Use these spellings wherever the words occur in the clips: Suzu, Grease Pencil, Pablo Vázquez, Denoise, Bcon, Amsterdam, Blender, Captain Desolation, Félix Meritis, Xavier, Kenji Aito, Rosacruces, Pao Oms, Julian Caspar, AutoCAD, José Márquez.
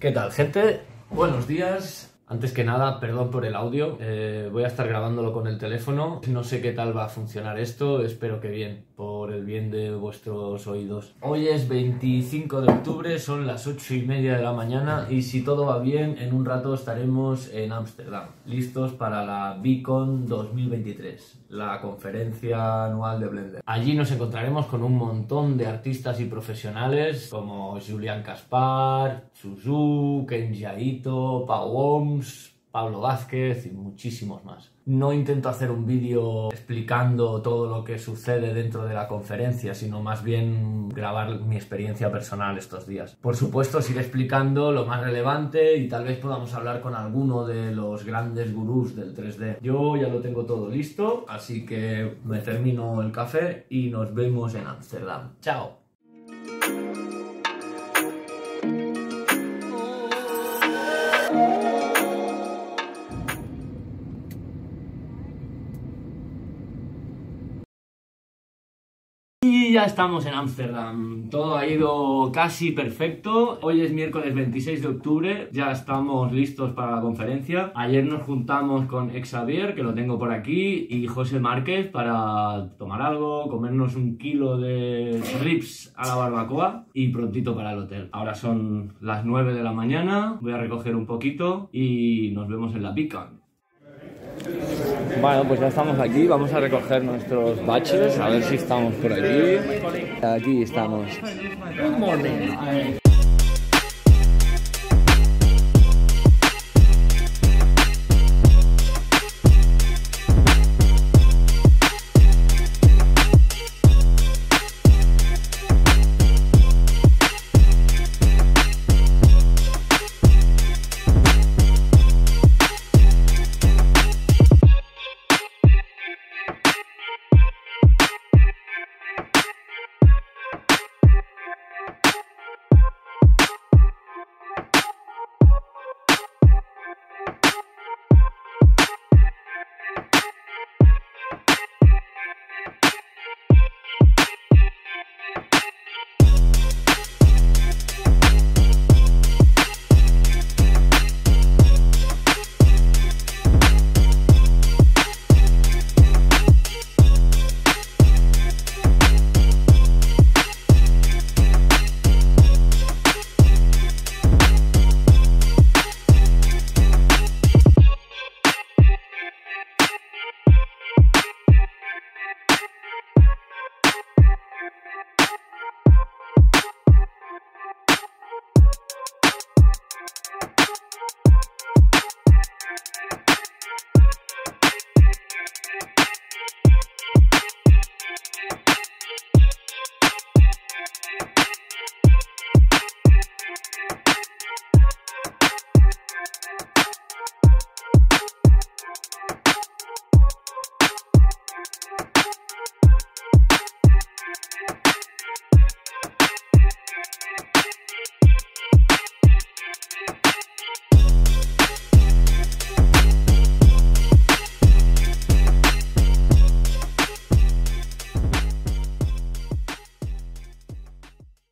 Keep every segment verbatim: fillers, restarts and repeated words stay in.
¿Qué tal, gente? Buenos días. Antes que nada, perdón por el audio. Eh, voy a estar grabándolo con el teléfono. No sé qué tal va a funcionar esto. Espero que bien, por el bien de vuestros oídos. Hoy es veinticinco de octubre, son las ocho y media de la mañana y si todo va bien, en un rato estaremos en Amsterdam, listos para la Bcon dos mil veintitrés, la conferencia anual de Blender. Allí nos encontraremos con un montón de artistas y profesionales como Julian Caspar, Suzu, Kenji Aito, Pao Oms, Pablo Vázquez y muchísimos más. No intento hacer un vídeo explicando todo lo que sucede dentro de la conferencia, sino más bien grabar mi experiencia personal estos días. Por supuesto, os iré explicando lo más relevante y tal vez podamos hablar con alguno de los grandes gurús del tres D. Yo ya lo tengo todo listo, así que me termino el café y nos vemos en Amsterdam. ¡Chao! Ya estamos en Ámsterdam, todo ha ido casi perfecto. Hoy es miércoles veintiséis de octubre, ya estamos listos para la conferencia. Ayer nos juntamos con Xavier, que lo tengo por aquí, y José Márquez para tomar algo, comernos un kilo de ribs a la barbacoa y prontito para el hotel. Ahora son las nueve de la mañana, voy a recoger un poquito y nos vemos en la Bcon. Bueno, pues ya estamos aquí, vamos a recoger nuestros badges, a ver si estamos por aquí. Aquí estamos. Good morning.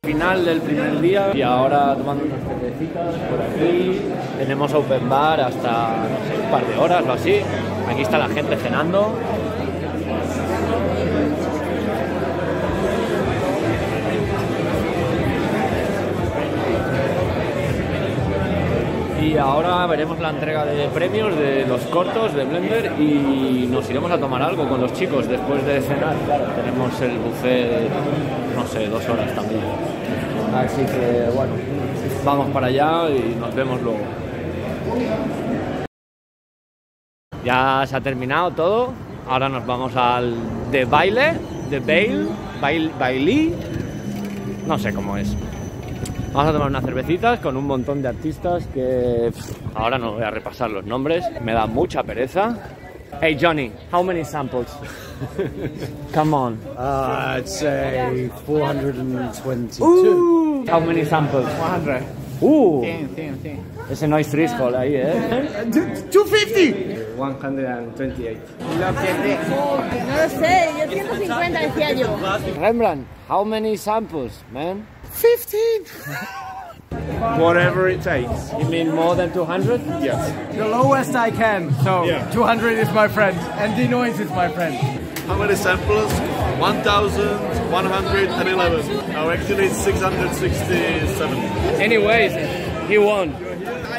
Final del primer día y ahora tomando unas cervecitas por aquí. Tenemos open bar hasta, no sé, un par de horas o así. Aquí está la gente cenando. Y ahora veremos la entrega de premios de los cortos de Blender y nos iremos a tomar algo con los chicos después de cenar. Claro, tenemos el buffet de, no sé, dos horas también. Así que bueno, vamos para allá y nos vemos luego. Ya se ha terminado todo. Ahora nos vamos al The Bailey, The Bailey, Bailey, no sé cómo es. Vamos a tomar unas cervecitas con un montón de artistas que pff, ahora no voy a repasar los nombres, me da mucha pereza. Hey Johnny, how many samples? Come on. Uh, I'd say four hundred twenty-two. Ooh. How many samples? one hundred. Ooh. ten, ten, ten. Ese noise threshold ahí, ¿eh? two fifty. one twenty-eight. No sé, yo ciento cincuenta decía yo. Rembrandt, how many samples, man? fifteen. Whatever it takes. You mean more than two hundred? Yes. The lowest I can, so yeah. two hundred is my friend, and Denoise is my friend. How many samples? one thousand one hundred eleven. Oh, actually it's six hundred sixty-seven. Anyways, he won.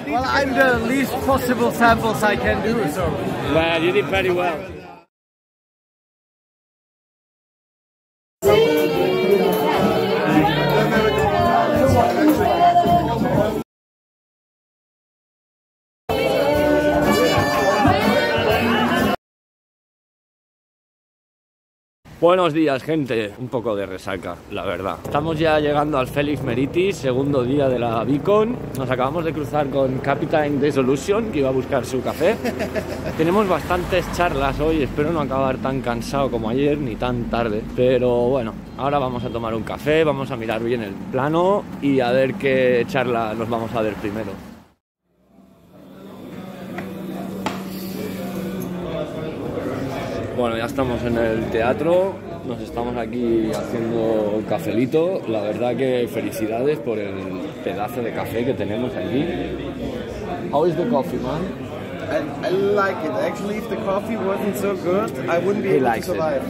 Well, I'm the least possible samples I can do, so... Well, you did very well. Buenos días, gente. Un poco de resaca, la verdad. Estamos ya llegando al Félix Meritis, segundo día de la Bcon. Nos acabamos de cruzar con Captain Desolation, que iba a buscar su café. Tenemos bastantes charlas hoy, espero no acabar tan cansado como ayer, ni tan tarde. Pero bueno, ahora vamos a tomar un café, vamos a mirar bien el plano y a ver qué charla nos vamos a ver primero. Bueno, ya estamos en el teatro, nos estamos aquí haciendo un cafelito. La verdad que felicidades por el pedazo de café que tenemos aquí. How is the coffee, man? I, I like it. Actually, if the coffee wasn't so good, I wouldn't be able to survive.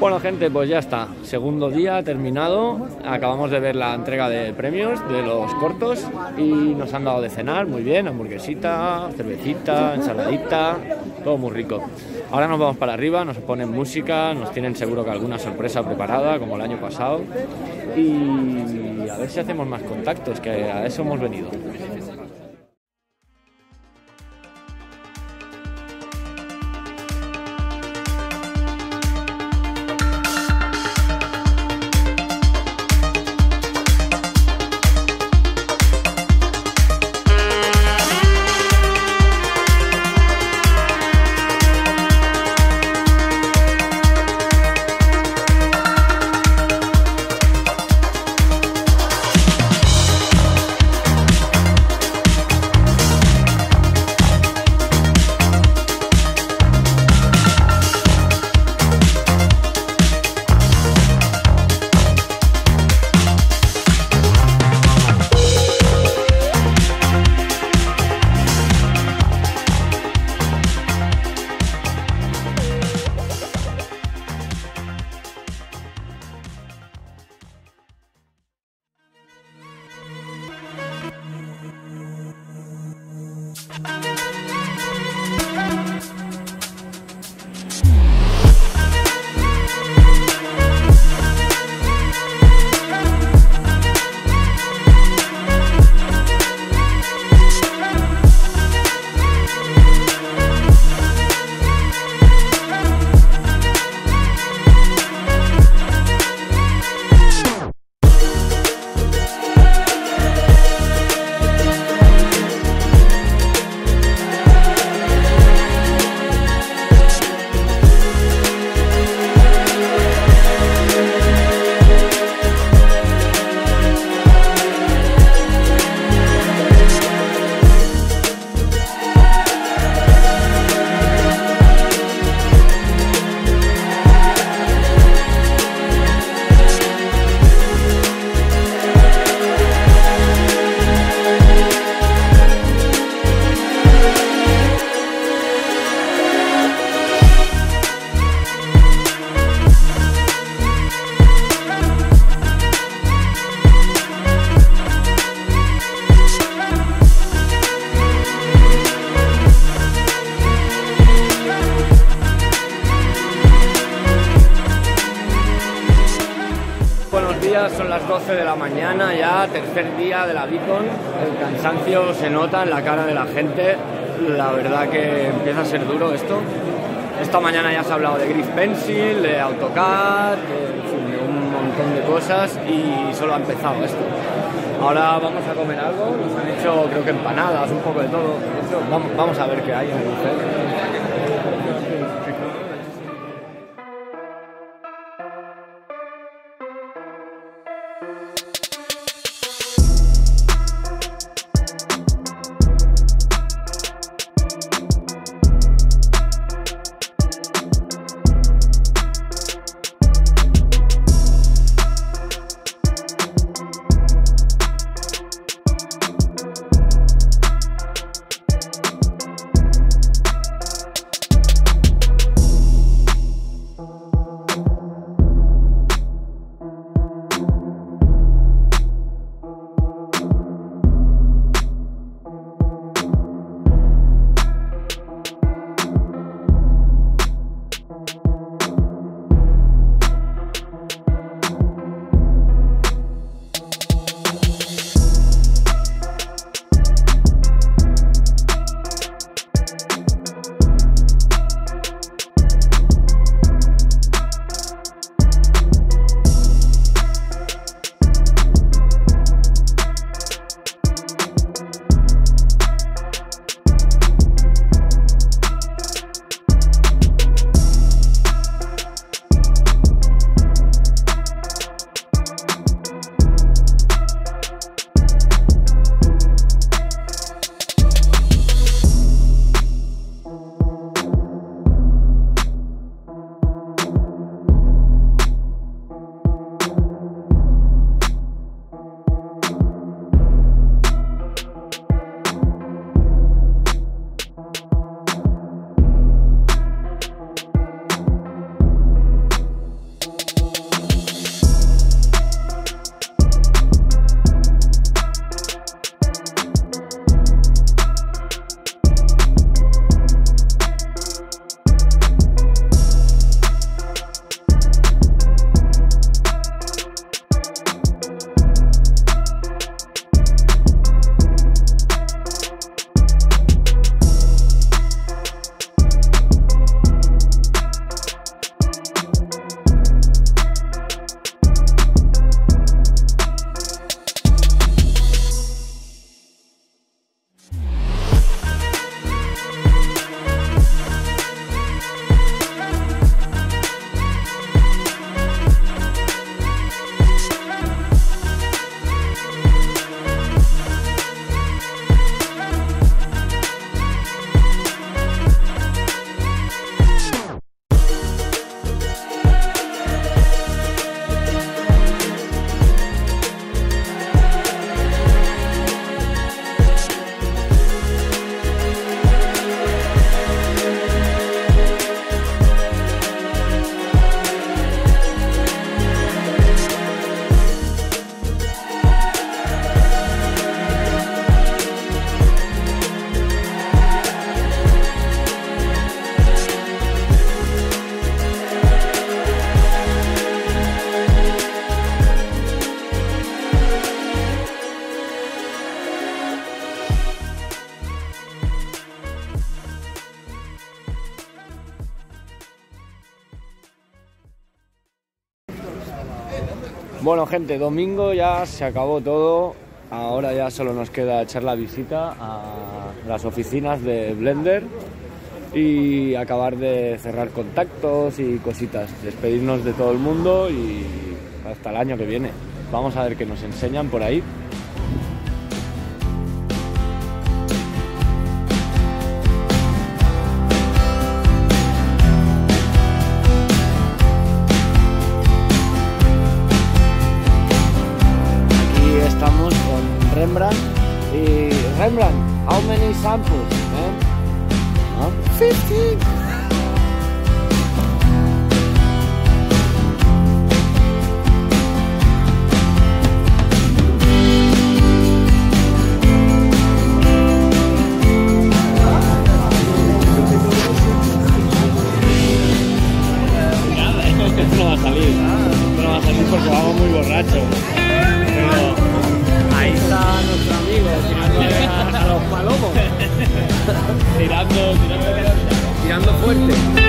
Bueno, gente, pues ya está, segundo día terminado, acabamos de ver la entrega de premios de los cortos y nos han dado de cenar, muy bien, hamburguesita, cervecita, ensaladita, todo muy rico. Ahora nos vamos para arriba, nos ponen música, nos tienen seguro que alguna sorpresa preparada, como el año pasado, y a ver si hacemos más contactos, que a eso hemos venido. día, son las doce de la mañana ya, tercer día de la Bcon. El cansancio se nota en la cara de la gente, la verdad que empieza a ser duro esto. Esta mañana ya se ha hablado de Grease Pencil, de AutoCAD, de un montón de cosas y solo ha empezado esto. Ahora vamos a comer algo, nos han hecho creo que empanadas, un poco de todo. Vamos, vamos a ver qué hay en el buffet. Bueno gente, domingo ya se acabó todo, ahora ya solo nos queda echar la visita a las oficinas de Blender y acabar de cerrar contactos y cositas, despedirnos de todo el mundo y hasta el año que viene. Vamos a ver qué nos enseñan por ahí. How many samples, man? Huh? fifteen! No va a salir, no va a salir porque jugamos muy borrachos. Pero... ahí está nuestro amigo tirándole a, a los palomos. tirando, tirando, tirando fuerte.